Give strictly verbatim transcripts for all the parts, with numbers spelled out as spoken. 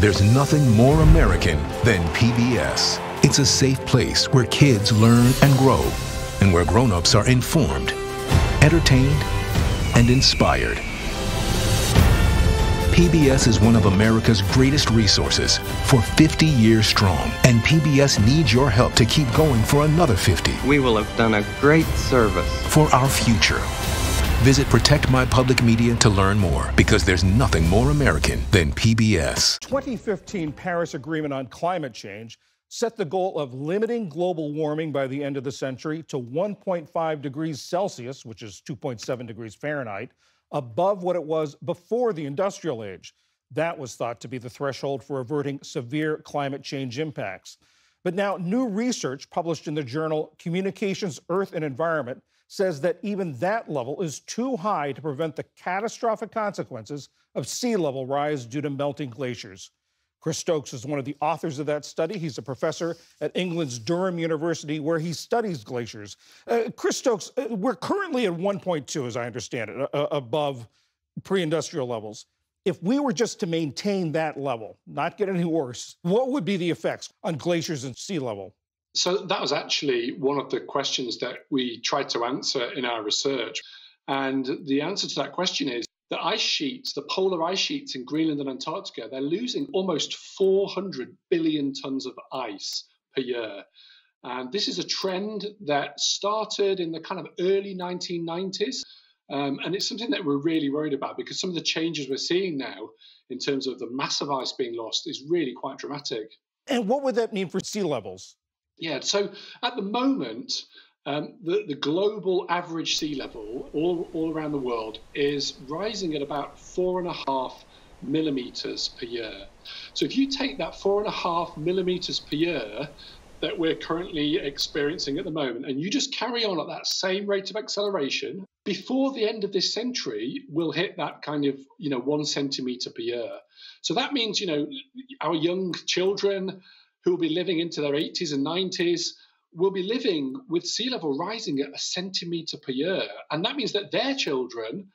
There's nothing more American than P B S. It's a safe place where kids learn and grow, and where grown-ups are informed, entertained, and inspired. P B S is one of America's greatest resources, for fifty years strong, and P B S needs your help to keep going for another fifty. We will have done a great service for our future. Visit Protect My Public Media to learn more, because there's nothing more American than P B S. twenty fifteen Paris Agreement on climate change set the goal of limiting global warming by the end of the century to one point five degrees Celsius, which is two point seven degrees Fahrenheit, above what it was before the Industrial Age. That was thought to be the threshold for averting severe climate change impacts. But now new research published in the journal Communications, Earth and Environment says that even that level is too high to prevent the catastrophic consequences of sea level rise due to melting glaciers. Chris Stokes is one of the authors of that study. He's a professor at England's Durham University, where he studies glaciers. Uh, Chris Stokes, uh, we're currently at one point two, as I understand it, uh, above pre-industrial levels. If we were just to maintain that level, not get any worse, what would be the effects on glaciers and sea level? So that was actually one of the questions that we tried to answer in our research. And the answer to that question is the ice sheets, the polar ice sheets in Greenland and Antarctica, they're losing almost four hundred billion tons of ice per year. And this is a trend that started in the kind of early nineteen nineties. Um, and it's something that we're really worried about, because some of the changes we're seeing now in terms of the massive ice being lost is really quite dramatic. And what would that mean for sea levels? Yeah, so at the moment, um, the, the global average sea level all, all around the world is rising at about four and a half millimeters per year. So if you take that four and a half millimeters per year that we're currently experiencing at the moment, and you just carry on at that same rate of acceleration, before the end of this century, we'll hit that kind of, you know, one centimeter per year. So that means, you know, our young children who will be living into their eighties and nineties, will be living with sea level rising at a centimetre per year. And that means that their children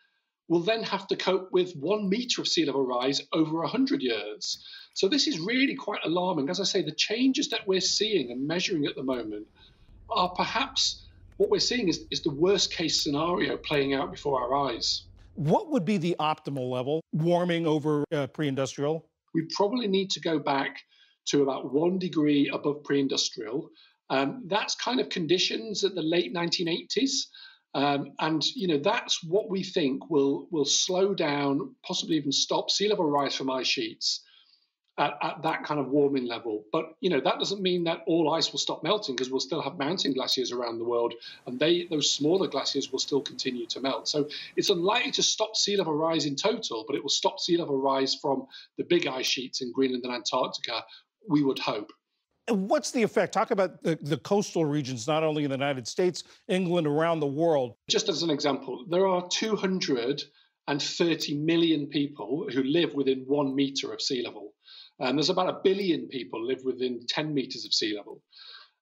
will then have to cope with one metre of sea level rise over one hundred years. So this is really quite alarming. As I say, the changes that we're seeing and measuring at the moment are perhaps what we're seeing is, is the worst case scenario playing out before our eyes. What would be the optimal level warming over uh, pre-industrial? We probably need to go back to about one degree above pre-industrial. Um, that's kind of conditions at the late nineteen eighties. Um, and, you know, that's what we think will, will slow down, possibly even stop sea level rise from ice sheets at, at that kind of warming level. But, you know, that doesn't mean that all ice will stop melting, because we'll still have mountain glaciers around the world, and they, those smaller glaciers will still continue to melt. So it's unlikely to stop sea level rise in total, but it will stop sea level rise from the big ice sheets in Greenland and Antarctica, we would hope. What's the effect? Talk about the, the coastal regions, not only in the United States, England, around the world. Just as an example, there are two hundred thirty million people who live within one metre of sea level. And there's about a billion people live within ten metres of sea level.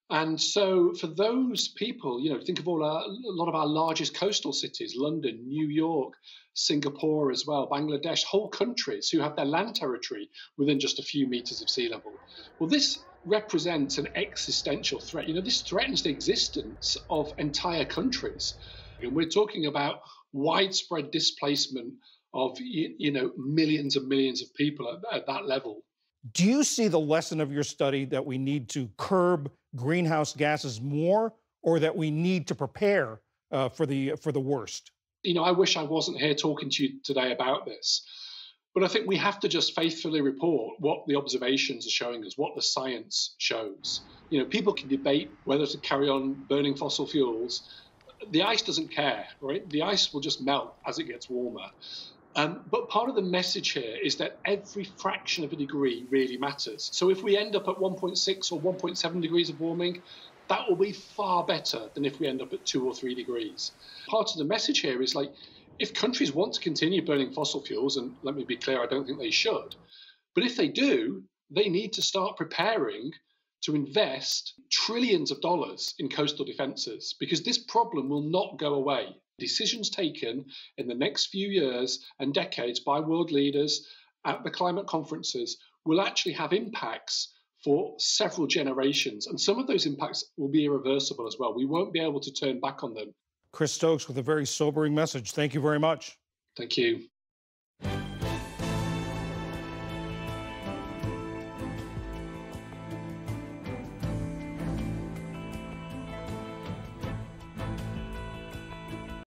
And so for those people, you know, think of all our, a lot of our largest coastal cities, London, New York, Singapore as well, Bangladesh, whole countries who have their land territory within just a few metres of sea level. Well, this represents an existential threat. You know, this threatens the existence of entire countries. And we're talking about widespread displacement of, you know, millions and millions of people at, at that level. Do you see the lesson of your study that we need to curb greenhouse gases more, or that we need to prepare uh, for the for the worst? You know, I wish I wasn't here talking to you today about this, but I think we have to just faithfully report what the observations are showing us, what the science shows. You know, people can debate whether to carry on burning fossil fuels. The ice doesn't care, right? The ice will just melt as it gets warmer. Um, but part of the message here is that every fraction of a degree really matters. So if we end up at one point six or one point seven degrees of warming, that will be far better than if we end up at two or three degrees. Part of the message here is, like, if countries want to continue burning fossil fuels, and let me be clear, I don't think they should, but if they do, they need to start preparing to invest trillions of dollars in coastal defences, because this problem will not go away. Decisions taken in the next few years and decades by world leaders at the climate conferences will actually have impacts for several generations. And some of those impacts will be irreversible as well. We won't be able to turn back on them. Chris Stokes with a very sobering message. Thank you very much. Thank you.